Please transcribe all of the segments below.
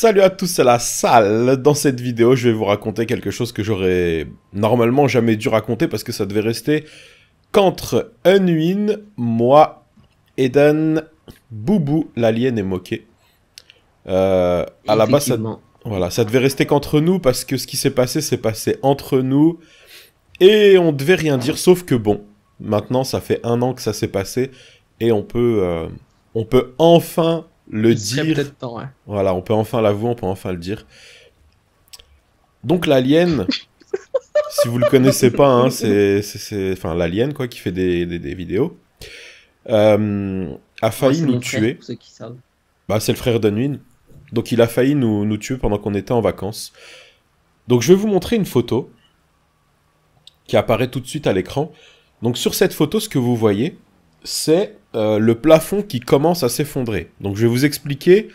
Salut à tous, c'est la salle. Dans cette vidéo, je vais vous raconter quelque chose que j'aurais normalement jamais dû raconter parce que ça devait rester qu'entre Unwin, moi, Eden, Boubou, l'alien et Moquet. À la base, ça devait rester qu'entre nous parce que ce qui s'est passé entre nous et on devait rien dire, sauf que bon, maintenant ça fait 1 an que ça s'est passé et on peut enfin le dire. Temps, ouais. Voilà, on peut enfin l'avouer, on peut enfin le dire. Donc l'alien, si vous le connaissez pas, hein, c'est enfin l'alien quoi, qui fait des vidéos, a failli nous tuer. Pour ceux qui savent. Bah, c'est le frère d'Unwin. Donc il a failli nous tuer pendant qu'on était en vacances. Donc je vais vous montrer une photo qui apparaît tout de suite à l'écran. Donc sur cette photo, ce que vous voyez, c'est le plafond qui commence à s'effondrer. Donc je vais vous expliquer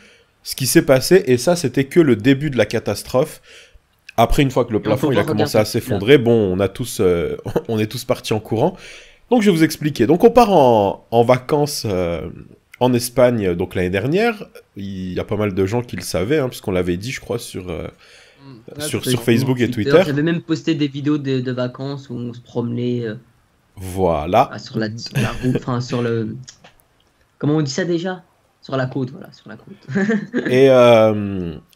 ce qui s'est passé. Et ça, c'était que le début de la catastrophe. Après, une fois que le plafond il a commencé à s'effondrer, bon, on est tous partis en courant. Donc je vais vous expliquer. Donc on part en vacances... en Espagne, donc l'année dernière, il y a pas mal de gens qui le savaient, hein, puisqu'on l'avait dit, je crois, sur Facebook et Twitter. J'avais même posté des vidéos de vacances où on se promenait. Voilà. Sur la route, enfin sur le. Comment on dit ça déjà? Sur la côte, voilà, sur la côte.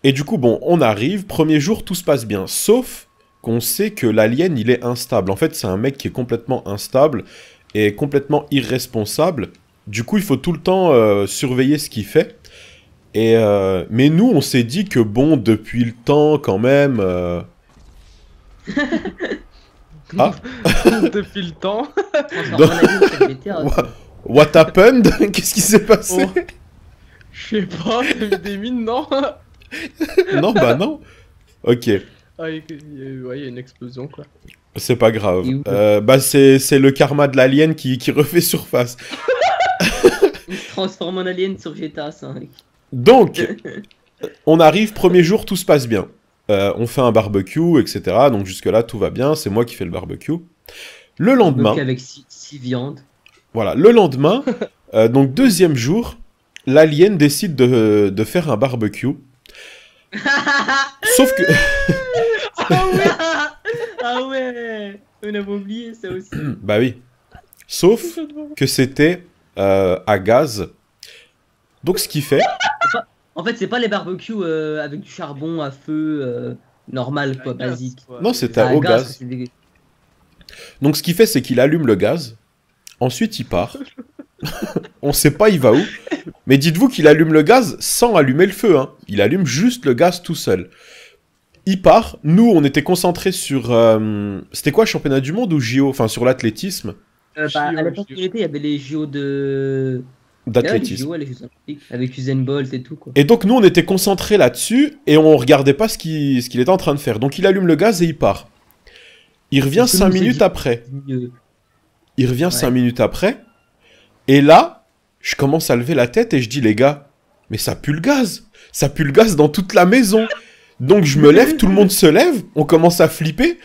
Et du coup, bon, on arrive, premier jour, tout se passe bien, sauf qu'on sait que l'alien, il est instable. En fait, c'est un mec qui est complètement instable et complètement irresponsable. Du coup, il faut tout le temps surveiller ce qu'il fait. Et, mais nous, on s'est dit que bon, depuis le temps, quand même... Ah. Depuis le temps. What happened? Qu'est-ce qui s'est passé? Oh. Je sais pas, t'as vu des mines, non? Non, bah non. Ok. Ah, ouais, il y a une explosion, quoi. C'est pas grave. Bah, c'est le karma de l'alien qui refait surface. Il se transforme en alien sur GTA 5. Donc, on arrive, premier jour, tout se passe bien. On fait un barbecue, etc. Donc jusque-là, tout va bien, c'est moi qui fais le barbecue. Le lendemain... Donc avec 6 viandes. Voilà, le lendemain, donc deuxième jour, l'alien décide de faire un barbecue. Sauf que... Ah ouais, ah ouais, on avait oublié ça aussi. Bah oui. Sauf que c'était... à gaz. Donc ce qui fait... En fait, c'est pas les barbecues avec du charbon à feu normal, quoi, basique. Non, c'est au gaz. Donc ce qui fait, c'est qu'il allume le gaz. Ensuite, il part. On sait pas, il va où. Mais dites-vous qu'il allume le gaz sans allumer le feu. Hein. Il allume juste le gaz tout seul. Il part. Nous, on était concentrés sur... C'était quoi, championnat du monde ou JO? Enfin, sur l'athlétisme. Bah, à l'époque, il y avait les JO de... d'athlétisme. Avec Usain Bolt et tout, quoi. Et donc, nous, on était concentrés là-dessus et on regardait pas ce qu'il était en train de faire. Donc, il allume le gaz et il part. Il revient 5 minutes après. Il revient 5 minutes après. Et là, je commence à lever la tête et je dis, les gars, mais ça pue le gaz. Ça pue le gaz dans toute la maison. Donc, je me lève, tout le monde se lève. On commence à flipper.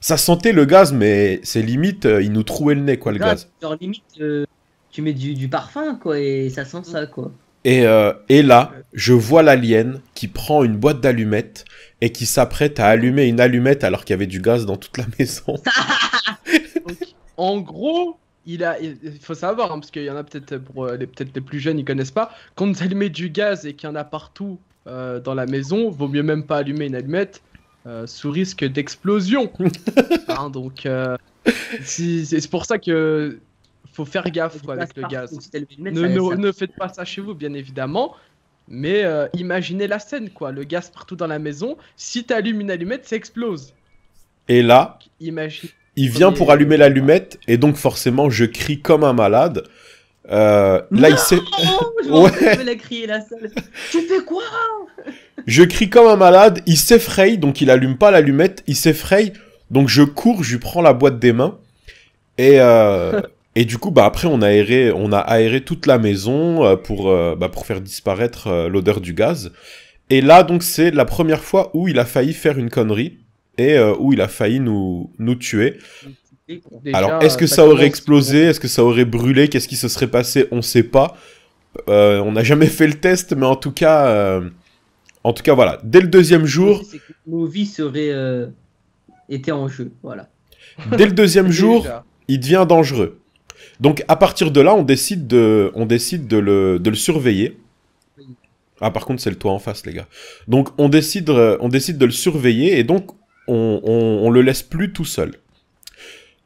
Ça sentait le gaz, mais c'est limite, il nous trouait le nez, quoi, le gaz. Genre limite, tu mets du parfum, quoi, et ça sent ça, quoi. Et là, je vois l'alien qui prend une boîte d'allumettes et qui s'apprête à allumer une allumette alors qu'il y avait du gaz dans toute la maison. Donc, en gros, il faut savoir, hein, parce qu'il y en a peut-être, pour les plus jeunes, ils connaissent pas, quand vous allumez du gaz et qu'il y en a partout dans la maison, vaut mieux même pas allumer une allumette. Sous risque d'explosion. Hein, donc, c'est pour ça que faut faire gaffe quoi, avec le gaz. Ne faites pas ça chez vous, bien évidemment. Mais imaginez la scène, quoi. Le gaz partout dans la maison. Si tu allumes une allumette, ça explose. Et là, donc, il vient pour allumer l'allumette. Et donc, forcément, je crie comme un malade. Là, il s'est... Tu fais quoi? Je crie comme un malade, il s'effraye, donc il allume pas l'allumette, il s'effraye, donc je cours, je lui prends la boîte des mains, et du coup, bah, après, on a aéré toute la maison pour faire disparaître l'odeur du gaz, et là, donc, c'est la première fois où il a failli faire une connerie, et où il a failli nous tuer. Déjà, alors, est-ce que ça aurait explosé? Est-ce que ça aurait brûlé? Qu'est-ce qui se serait passé? On sait pas, on n'a jamais fait le test, mais en tout cas... En tout cas, voilà, dès le deuxième jour... Nos vies seraient... étaient en jeu, voilà. Dès le deuxième jour, il devient dangereux. Donc, à partir de là, on décide de le surveiller. Ah, par contre, c'est le toit en face, les gars. Donc, on décide de le surveiller et donc, on le laisse plus tout seul.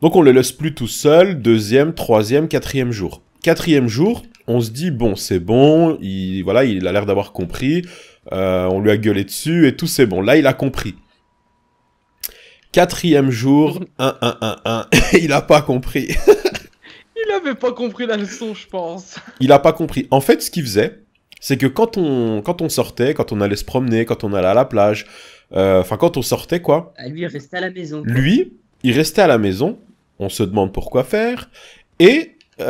Donc, on le laisse plus tout seul, deuxième, troisième, quatrième jour. Quatrième jour, on se dit, bon, c'est bon, voilà, il a l'air d'avoir compris, on lui a gueulé dessus et tout, c'est bon. Là, il a compris. Quatrième jour, 1, 1, 1, 1, il a pas compris. Il avait pas compris la leçon, je pense. Il a pas compris. En fait, ce qu'il faisait, c'est que quand on sortait, quand on allait se promener, quand on allait à la plage, enfin, quand on sortait, quoi. Lui, il restait à la maison. Lui, il restait à la maison. On se demande pourquoi faire. Et... c'est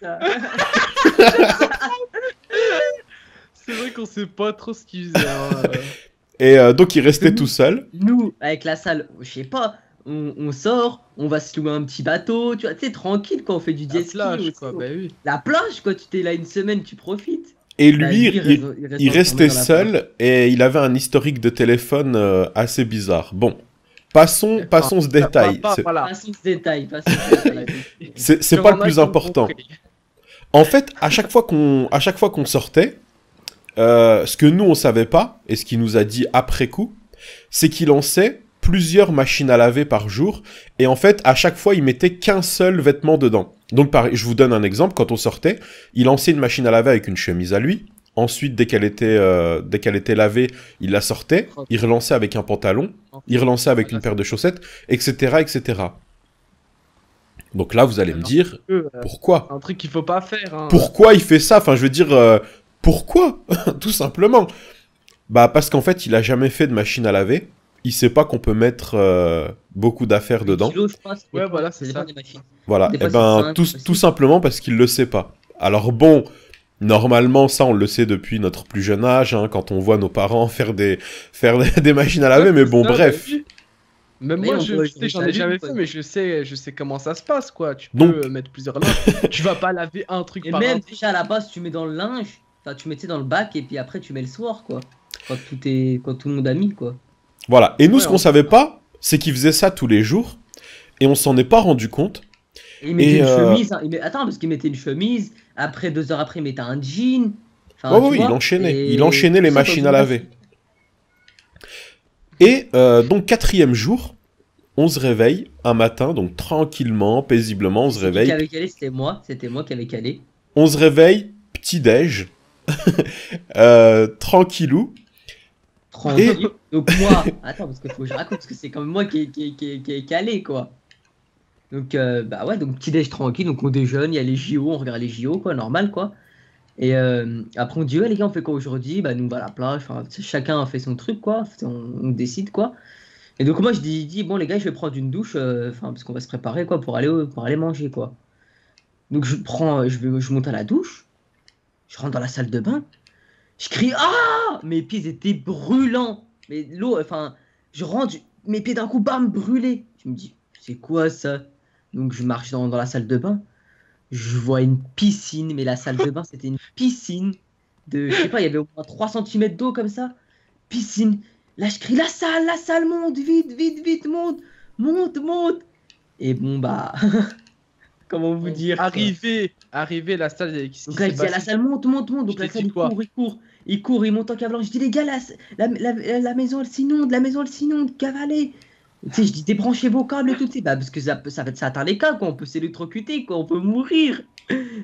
ça. C'est vrai qu'on sait pas trop ce qu'il faisait. Hein, Et donc, il restait tout seul. Nous, avec la salle, je sais pas, on sort, on va se louer un petit bateau, tu vois, tu sais, tranquille, quand on fait du jet ski. La plage, quoi, bah oui. La plage, quoi, tu t'es là une semaine, tu profites. Et bah, lui, il restait seul et il avait un historique de téléphone assez bizarre. Bon, passons ce détail. Voilà. Passons ce détail. C'est pas le plus important. En fait, à chaque fois qu'on sortait, ce que nous, on savait pas, et ce qu'il nous a dit après coup, c'est qu'il lançait plusieurs machines à laver par jour, et en fait, à chaque fois, il mettait qu'un seul vêtement dedans. Donc, je vous donne un exemple, quand on sortait, il lançait une machine à laver avec une chemise à lui, ensuite, dès qu'elle était lavée, il la sortait, il relançait avec un pantalon, il relançait avec une paire de chaussettes, etc., etc. Donc là, vous allez me dire, pourquoi ? Un truc qu'il faut pas faire. Hein. Pourquoi il fait ça ? Enfin, je veux dire... Pourquoi? Tout simplement. Bah parce qu'en fait, il a jamais fait de machine à laver. Il sait pas qu'on peut mettre beaucoup d'affaires dedans. Kilos, je pense, ouais, voilà, c'est ça. Voilà, et ben tout simplement parce qu'il le sait pas. Alors bon, normalement, ça, on le sait depuis notre plus jeune âge, hein, quand on voit nos parents faire des machines à laver. Ouais, mais bon, ça, bref. Même moi, j'en ai jamais fait, mais je sais comment ça se passe, quoi. Tu peux mettre plusieurs linges. Tu vas pas laver un truc par même déjà à la base, tu mets dans le linge. Enfin, tu mettais dans le bac et puis après tu mets le soir, quoi. Quand tout le monde a mis, quoi. Voilà. Et nous, ouais, ce qu'on savait pas, c'est qu'il faisait ça tous les jours et on s'en est pas rendu compte. Il mettait une chemise. Hein. Attends, parce qu'il mettait une chemise. Après 2 heures après, il mettait un jean. Enfin, oh, oui, vois, il enchaînait. Et... il enchaînait les machines à laver. Et donc quatrième jour, on se réveille un matin, donc tranquillement, paisiblement, on se réveille. Qui avait calé, c'était moi qui avait calé. On se réveille, petit déj. Tranquillou. Et... donc moi, attends, parce que faut que je raconte, parce que c'est quand même moi qui est calé, quoi. Donc bah ouais, donc petit déj tranquille, donc on déjeune, il y a les JO, on regarde les JO, quoi, normal, quoi. Et après on dit, ouais, les gars, on fait quoi aujourd'hui? Bah nous on va à la plage, enfin, chacun fait son truc, quoi, on décide, quoi. Et donc moi je dis bon les gars, je vais prendre une douche, enfin parce qu'on va se préparer, quoi, pour aller manger, quoi. Donc je monte à la douche. Je rentre dans la salle de bain, je crie « Ah !» Mes pieds étaient brûlants. Mais l'eau, enfin, je rentre, mes pieds d'un coup, bam, brûlés. Je me dis « C'est quoi ça ?» Donc je marche dans la salle de bain, je vois une piscine, mais la salle de bain, c'était une piscine de, je sais pas, il y avait au moins 3 cm d'eau comme ça. Piscine. Là, je crie « la salle, monte, vite, vite, vite, monte, monte, monte !» Et bon, bah... comment vous dire? Arrivé, la salle. Donc là, je dis à la salle, monte, monte, monte. Donc la salle, il court, il monte en cavalant. Je dis, les gars, la maison, elle s'inonde, cavalez. Tu sais, je dis, débranchez vos câbles et tout. Bah, parce que ça atteint les câbles, quoi. On peut s'électrocuter, quoi. On peut mourir.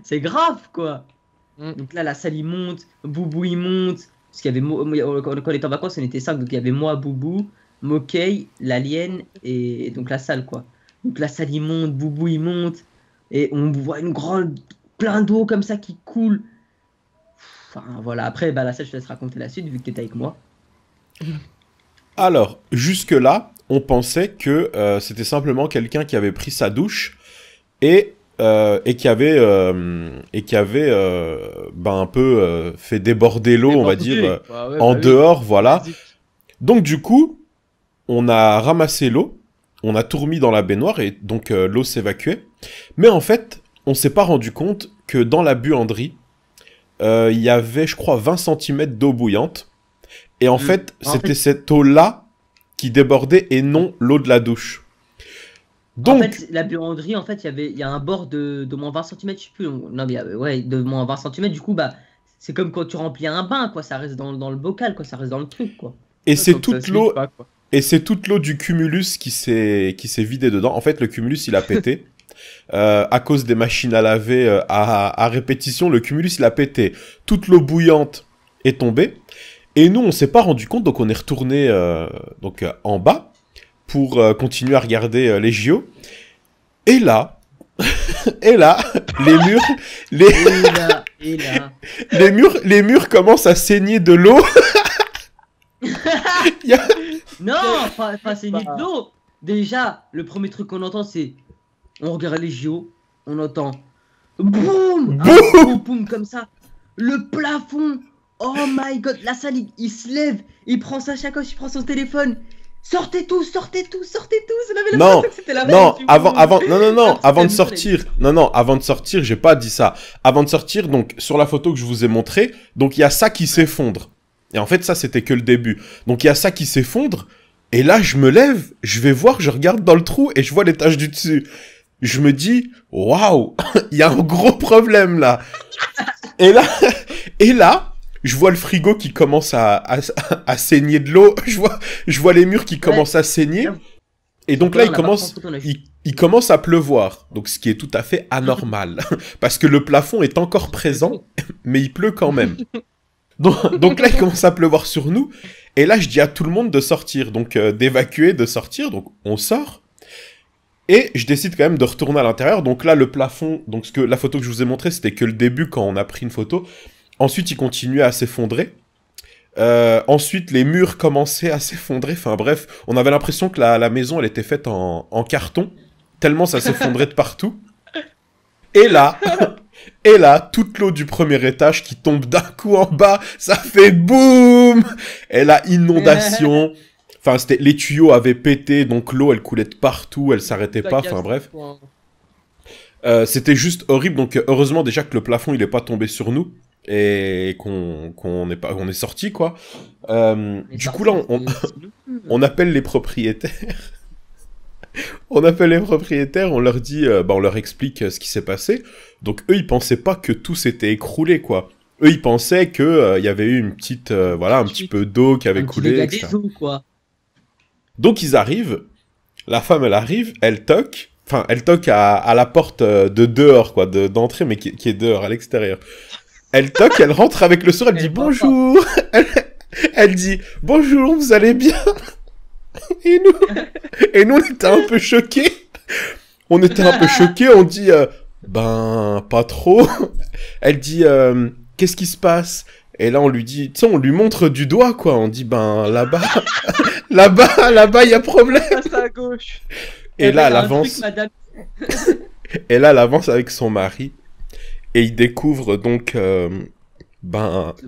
C'est grave, quoi. Donc là, la salle, il monte. Boubou, il monte. Parce qu'il y avait quand on était en vacances, on était 5. Donc il y avait moi, Boubou, Mokei, l'alien et donc la salle, quoi. Donc la salle, il monte. Boubou, il monte. Et on voit une grande, plein d'eau comme ça qui coule. Enfin voilà, après bah, là, ça, je te laisse raconter la suite vu que tu étais avec moi. Alors, jusque-là, on pensait que c'était simplement quelqu'un qui avait pris sa douche et qui avait fait déborder l'eau, on va dire, bah, ouais, en dehors, voilà. Donc du coup, on a ramassé l'eau, on a tout remis dans la baignoire et donc l'eau s'évacuait. Mais en fait, on s'est pas rendu compte que dans la buanderie, il y avait, je crois, 20 cm d'eau bouillante. Et en fait, c'était cette eau-là qui débordait et non l'eau de la douche. Donc, en fait, la buanderie, en fait, il y a un bord de moins 20 cm, je sais plus. Non, mais ouais, de moins 20 cm, du coup, bah, c'est comme quand tu remplis un bain, quoi. Ça reste dans le bocal, quoi. Ça reste dans le truc, quoi. Et c'est toute l'eau. Et c'est toute l'eau du cumulus qui s'est vidée dedans. En fait, le cumulus, il a pété. À cause des machines à laver à répétition, le cumulus, il a pété. Toute l'eau bouillante est tombée. Et nous, on s'est pas rendu compte, donc on est retourné en bas pour continuer à regarder les JO. Et là, les murs commencent à saigner de l'eau. Non, pas saigner de l'eau. Déjà, le premier truc qu'on entend, c'est on regarde les JO, on entend boum, boum, boum comme ça. Le plafond. Oh my god, la salle, il se lève, il prend sa sacoche, il prend son téléphone. Sortez tous, sortez tous, sortez tous. Avait non, la non, avant de sortir, avant de sortir, j'ai pas dit ça. Avant de sortir, donc sur la photo que je vous ai montrée, donc il y a ça qui s'effondre. Et en fait, ça c'était que le début. Donc il y a ça qui s'effondre. Et là, je me lève, je vais voir, je regarde dans le trou et je vois les taches du dessus. Je me dis, waouh, il y a un gros problème là. Et là. Je vois le frigo qui commence à saigner de l'eau. Je vois les murs qui commencent à saigner. Et donc là, il commence à pleuvoir. Donc, ce qui est tout à fait anormal. Parce que le plafond est encore présent, mais il pleut quand même. Donc là, il commence à pleuvoir sur nous. Et là, je dis à tout le monde de sortir. Donc, d'évacuer, de sortir. Donc, on sort. Et je décide quand même de retourner à l'intérieur. Donc là, le plafond... Donc, la photo que je vous ai montrée, c'était que le début quand on a pris une photo... Ensuite, il continuait à s'effondrer. Ensuite, les murs commençaient à s'effondrer. Enfin bref, on avait l'impression que la maison, elle était faite en carton. Tellement ça s'effondrait de partout. Et là, toute l'eau du premier étage qui tombe d'un coup en bas, ça fait boum! Et là, inondation. Enfin, les tuyaux avaient pété, donc l'eau, elle coulait de partout, elle s'arrêtait pas. Enfin bref. C'était juste horrible. Donc heureusement déjà que le plafond, il est pas tombé sur nous. Et qu'on est sorti quoi. Du coup là on appelle les propriétaires. On leur dit, on leur explique ce qui s'est passé. Donc eux ils pensaient pas que tout s'était écroulé quoi. Eux ils pensaient que il y avait eu une petite un petit peu d'eau qui avait coulé. Etc. Eaux, quoi. Donc ils arrivent. La femme elle arrive, elle toque. Enfin elle toque à la porte de dehors quoi, d'entrée mais qui est dehors à l'extérieur. Elle toque, elle rentre avec le sourd, elle dit bonjour. Elle dit bonjour, vous allez bien? Et nous, on était un peu choqués. On dit ben pas trop. Elle dit qu'est-ce qui se passe? Et là, on lui dit, tu sais, on lui montre du doigt quoi. On dit ben là-bas, il y a problème. C'est à gauche. Et là, elle avance. Et là, elle avance avec son mari. Et il découvre donc que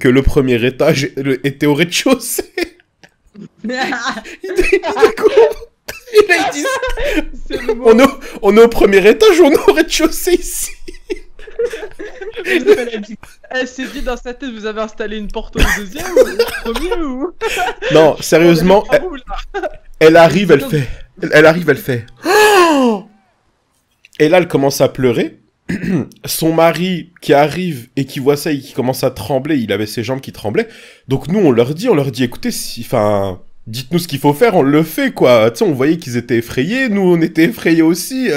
le premier étage était au rez-de-chaussée. On est au premier étage, on est au rez-de-chaussée ici. Elle s'est dit dans sa tête, vous avez installé une porte au deuxième ou au premier ou... Non, sérieusement, elle arrive, elle fait... Et là, elle commence à pleurer. Son mari qui arrive et qui voit ça et qui commence à trembler, il avait ses jambes qui tremblaient. Donc nous on leur dit écoutez, dites-nous ce qu'il faut faire, on le fait quoi. Tu sais, on voyait qu'ils étaient effrayés, nous on était effrayés aussi,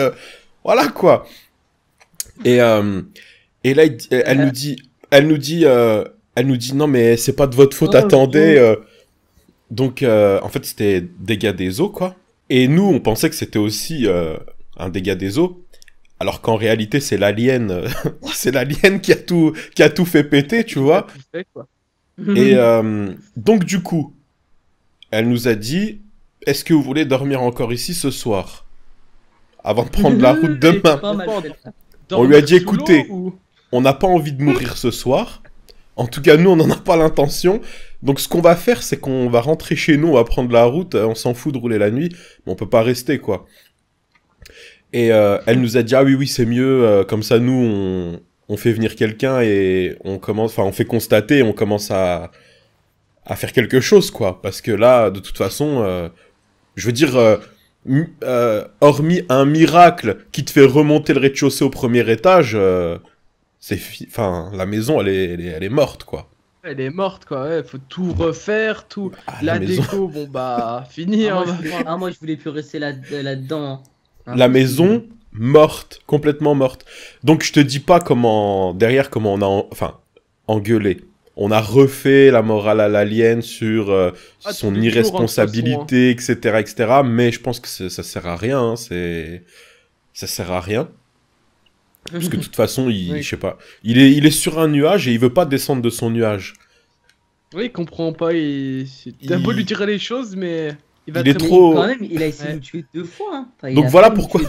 voilà quoi. Et là elle nous dit non mais c'est pas de votre faute, attendez. Donc en fait c'était dégâts des eaux quoi. Et nous on pensait que c'était aussi un dégât des eaux. Alors qu'en réalité, c'est l'alien, qui a tout fait péter, tu vois. Et donc du coup, elle nous a dit, est-ce que vous voulez dormir encore ici ce soir, avant de prendre la route demain? On lui a dit, écoutez, on n'a pas envie de mourir ce soir. En tout cas, nous, on n'en a pas l'intention. Donc ce qu'on va faire, c'est qu'on va rentrer chez nous, on va prendre la route, on s'en fout de rouler la nuit, mais on peut pas rester, quoi. Et elle nous a dit, ah oui, c'est mieux, comme ça, nous, on fait venir quelqu'un et on commence, enfin on fait constater, on commence à faire quelque chose, quoi. Parce que là, de toute façon, je veux dire, hormis un miracle qui te fait remonter le rez-de-chaussée au premier étage, enfin, la maison, elle est morte, quoi. Elle est morte, quoi, ouais, faut tout refaire, tout... Ah, la déco, bon bah, fini, hein. Moi, je voulais plus rester là-dedans. Hein. La maison, morte, complètement morte. Donc, je te dis pas comment... Derrière, comment on a... Enfin, engueulé. On a refait la morale à l'alien sur son irresponsabilité, toujours, hein, etc., mais je pense que ça sert à rien, hein, ça sert à rien. Parce que de toute façon, oui, je sais pas, il est sur un nuage et il veut pas descendre de son nuage. Oui, il comprend pas, il a beau lui dire les choses, mais... Il est trop... Quand même, il a essayé de nous tuer 2 fois. Hein. Enfin, donc voilà pourquoi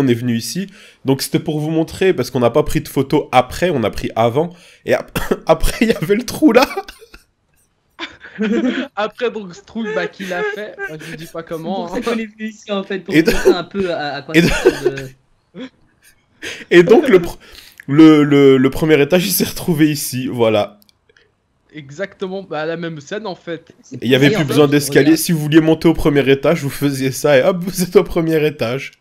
on est venu ici. Donc c'était pour vous montrer, parce qu'on n'a pas pris de photo après, on a pris avant. Et après, il y avait le trou là. Après, donc, ce trou bah, qu'il a fait, bah, je ne dis pas comment. C'est pour ça qu'on est venu ici, en fait, pour vous montrer un peu à quoi Et donc, le premier étage, il s'est retrouvé ici, voilà. Exactement, bah, la même scène en fait. Il n'y avait plus besoin d'escalier, si vous vouliez monter au premier étage, vous faisiez ça et hop, vous êtes au premier étage.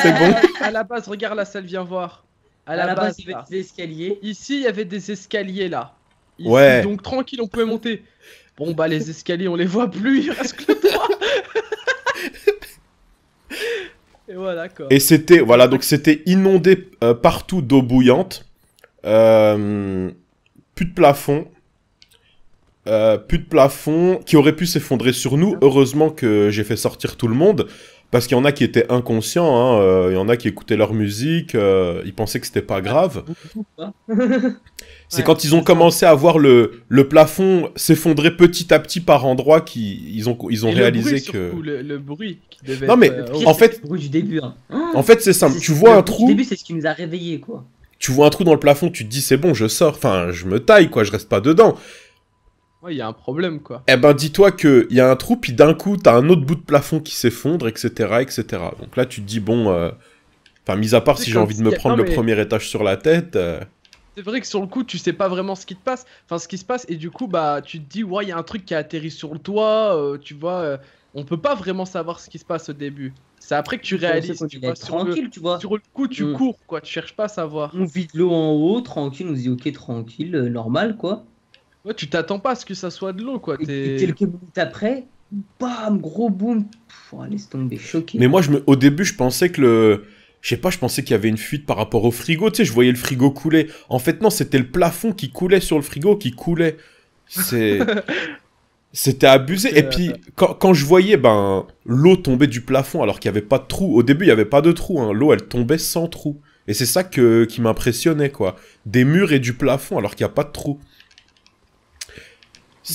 C'est bon. À la base, regarde la salle, viens voir. À la base, il y avait des escaliers. Ici, il y avait des escaliers là. Ici, ouais. Donc tranquille, on pouvait monter. Bon bah les escaliers, on les voit plus, il reste que le toit. Et voilà quoi. Et c'était, voilà, donc c'était inondé partout d'eau bouillante. Plus de plafond. Plus de plafond qui aurait pu s'effondrer sur nous. Heureusement que j'ai fait sortir tout le monde, parce qu'il y en a qui étaient inconscients, hein, il y en a qui écoutaient leur musique, ils pensaient que c'était pas grave. C'est quand ils ont commencé à voir le plafond s'effondrer petit à petit par endroits qu'ils ont réalisé que... Le bruit qui devait... Non mais en fait... Le bruit du début, hein. En fait c'est simple, tu vois un trou... Le début c'est ce qui nous a réveillés, quoi. Tu vois un trou dans le plafond, tu te dis c'est bon, je sors, enfin je me taille, quoi, je reste pas dedans. Ouais, il y a un problème, quoi. Eh ben, dis-toi qu'il y a un trou, puis d'un coup, t'as un autre bout de plafond qui s'effondre, etc., etc. Donc là, tu te dis, bon... Enfin, mis à part si j'ai envie de me prendre le premier étage sur la tête... C'est vrai que sur le coup, tu sais pas vraiment ce qui te passe. Enfin, ce qui se passe, et du coup, bah, tu te dis, ouais, il y a un truc qui a atterri sur le toit, tu vois... on peut pas vraiment savoir ce qui se passe au début. C'est après que tu réalises, tu vois, tranquille, tu vois. Sur le coup, tu cours, quoi, tu cherches pas à savoir. On vide l'eau en haut, tranquille, on se dit, ok, tranquille, normal, quoi. Ouais, tu t'attends pas à ce que ça soit de l'eau, quoi. Et quelques minutes après, bam, gros boom. Laisse tomber, choqué. Mais moi, au début, je pensais que je sais pas, je pensais qu'il y avait une fuite par rapport au frigo. Tu sais, je voyais le frigo couler. En fait, non, c'était le plafond qui coulait sur le frigo, qui coulait. C'était abusé. Et puis, quand je voyais l'eau tomber du plafond, alors qu'il n'y avait pas de trou. Au début, il n'y avait pas de trou, hein. L'eau, elle tombait sans trou. Et c'est ça qui m'impressionnait, quoi. Des murs et du plafond, alors qu'il n'y a pas de trou.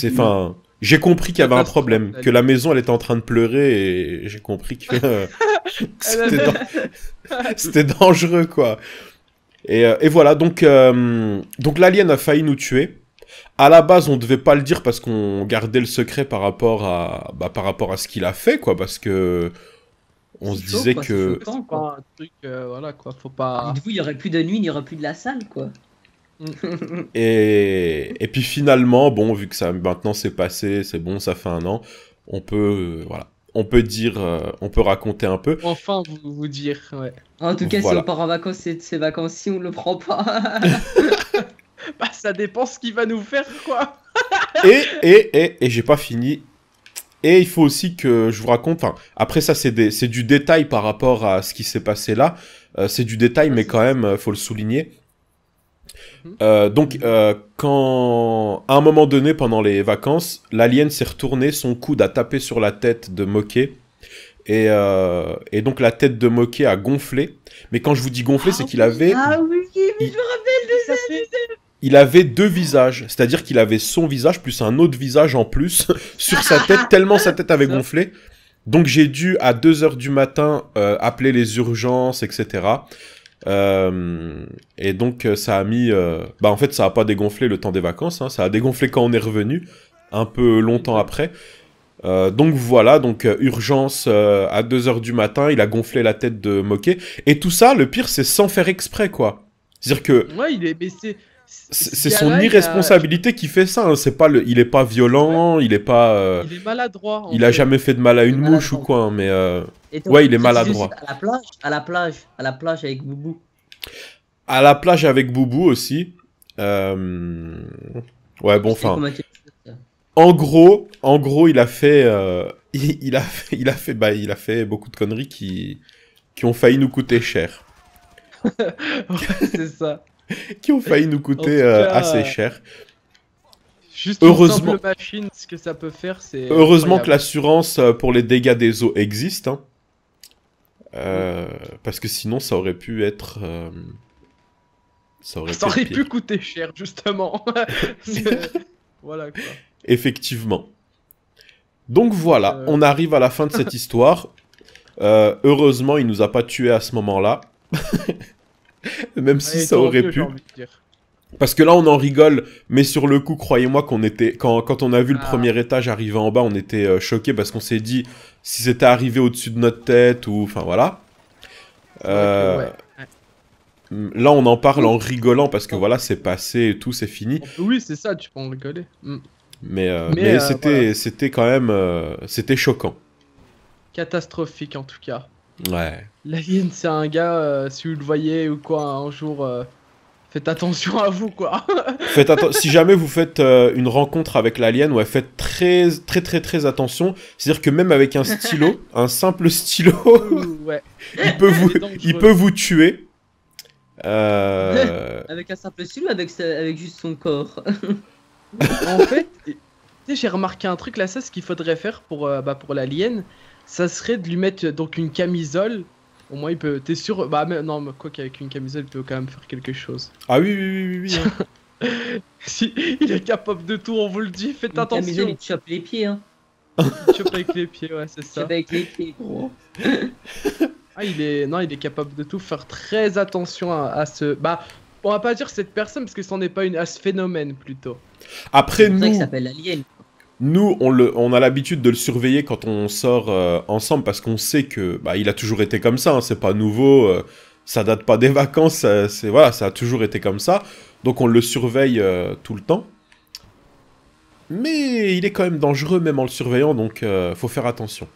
Enfin, j'ai compris qu'il y avait un problème, que la maison elle était en train de pleurer et j'ai compris que c'était dangereux, quoi. Et voilà, donc l'alien a failli nous tuer. À la base, on devait pas le dire parce qu'on gardait le secret par rapport à ce qu'il a fait, quoi, parce que on se disait que faut pas un truc, voilà, quoi, faut pas. Du coup, il y aurait plus de nuit, il y aurait plus de la salle, quoi. Et puis finalement, bon, vu que ça maintenant c'est passé, c'est bon, ça fait 1 an, on peut, voilà, on peut dire, on peut raconter un peu. Enfin, vous dire, ouais. En tout cas, voilà. Si on part en vacances, c'est ces vacances-ci, on le prend pas. Bah, ça dépend ce qu'il va nous faire, quoi. Et j'ai pas fini. Et il faut aussi que je vous raconte, enfin, après ça c'est du détail par rapport à ce qui s'est passé là, c'est du détail, mais quand même, faut le souligner. Quand à un moment donné pendant les vacances, l'alien s'est retourné, son coude a tapé sur la tête de Moquet et donc la tête de Moquet a gonflé. Mais quand je vous dis gonflé, c'est qu'il avait il avait 2 visages, c'est-à-dire qu'il avait son visage plus un autre visage en plus sur sa tête, tellement sa tête avait gonflé. Donc j'ai dû à 2 h du matin appeler les urgences, etc. Et donc ça a mis en fait ça a pas dégonflé le temps des vacances, hein, ça a dégonflé quand on est revenu un peu longtemps après, donc voilà, donc urgence à 2 h du matin, il a gonflé la tête de Moquet. Et tout ça, le pire, c'est sans faire exprès, quoi. C'est-à-dire que... Ouais, il est... C'est son irresponsabilité qui fait ça. Hein. C'est pas le... Il est pas violent, ouais. Il est pas... Il est maladroit. Il a jamais fait de mal à une mouche ou quoi, hein, mais... Ouais, il est maladroit. À la plage avec Boubou. À la plage avec Boubou aussi. Ouais, bon, enfin... En gros, il a fait... Il a fait beaucoup de conneries qui ont failli nous coûter cher. Ouais, c'est ça. Qui ont failli nous coûter cas, assez cher. Juste heureusement, une simple machine, ce que ça peut faire, c'est... Heureusement que l'assurance pour les dégâts des eaux existe. Hein. Parce que sinon, ça aurait pu être... Ça aurait pu coûter cher, justement. Voilà, quoi. Effectivement. Donc voilà, on arrive à la fin de cette histoire. Heureusement, il nous a pas tués à ce moment-là. Même si ça aurait pu. Parce que là, on en rigole, mais sur le coup, croyez-moi qu'on était... Quand on a vu le premier étage arriver en bas, on était choqués parce qu'on s'est dit si c'était arrivé au-dessus de notre tête ou... Enfin, voilà. Ouais. Là, on en parle en rigolant parce que voilà, c'est passé et tout, c'est fini. Oui, c'est ça, tu peux en rigoler. Mm. Mais c'était quand même... c'était choquant. Catastrophique, en tout cas. Ouais. L'alien, c'est un gars, si vous le voyez ou quoi, un jour, faites attention à vous, quoi. Si jamais vous faites une rencontre avec l'alien, ouais, faites très, très, très, très attention. C'est-à-dire que même avec un stylo, un simple stylo, ouais. il peut vous tuer. Avec un simple stylo, avec juste son corps. En fait, j'ai remarqué un truc là, ça, ce qu'il faudrait faire pour l'alien, ça serait de lui mettre donc une camisole. Au moins, il peut. T'es sûr? Bah, mais, non, mais quoi qu'avec une camisole, il peut quand même faire quelque chose. Ah oui. Si, il est capable de tout, on vous le dit, faites attention. Une camisole, il te chope les pieds, hein. Il te chope avec les pieds, ouais, c'est ça. Il te chope avec les pieds, gros. Ah, il est capable de tout, faire très attention à ce. Bah, on va pas dire cette personne parce que c'en est pas une, à ce phénomène plutôt. Après nous, on a l'habitude de le surveiller quand on sort ensemble parce qu'on sait que bah, il a toujours été comme ça, hein, c'est pas nouveau, ça date pas des vacances, c'est voilà, ça a toujours été comme ça, donc on le surveille tout le temps. Mais il est quand même dangereux même en le surveillant, donc faut faire attention.